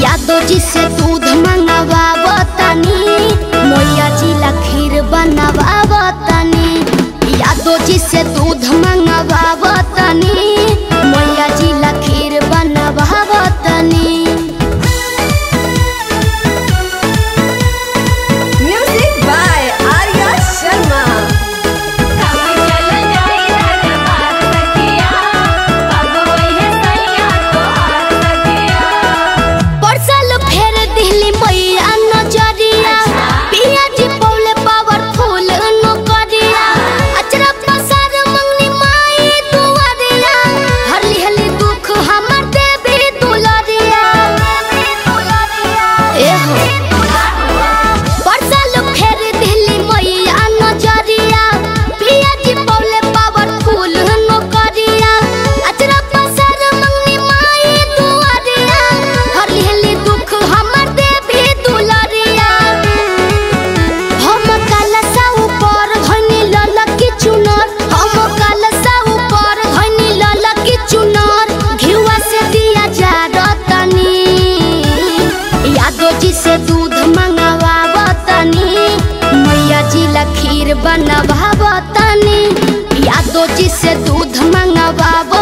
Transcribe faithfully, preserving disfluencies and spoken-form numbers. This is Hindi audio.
यादव जी से दूध मंगवावतानी, मैया जी ला खीर बनावतानी। यादव जी से दूध मंगवावतानी, मैया जी ला खीर बनावतानी। दूध मंगवावतानी, मैया जी ला खीर बनावतानी। यादव जी से दूध मंगवावतानी।